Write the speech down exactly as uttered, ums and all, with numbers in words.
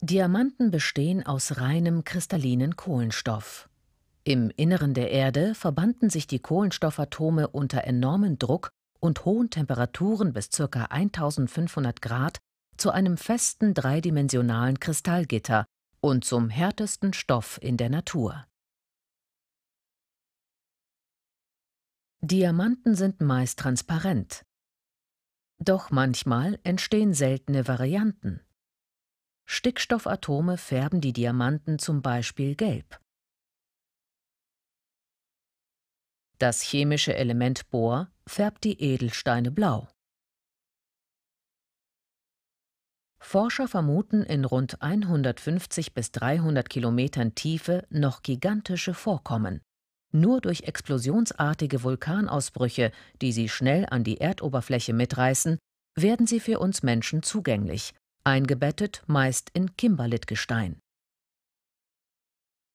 Diamanten bestehen aus reinem kristallinen Kohlenstoff. Im Inneren der Erde verbanden sich die Kohlenstoffatome unter enormem Druck und hohen Temperaturen bis ca. eintausendfünfhundert Grad zu einem festen dreidimensionalen Kristallgitter und zum härtesten Stoff in der Natur. Diamanten sind meist transparent. Doch manchmal entstehen seltene Varianten. Stickstoffatome färben die Diamanten zum Beispiel gelb. Das chemische Element Bor färbt die Edelsteine blau. Forscher vermuten in rund hundertfünfzig bis dreihundert Kilometern Tiefe noch gigantische Vorkommen, nur durch explosionsartige Vulkanausbrüche, die sie schnell an die Erdoberfläche mitreißen, werden sie für uns Menschen zugänglich, eingebettet meist in Kimberlit-Gestein.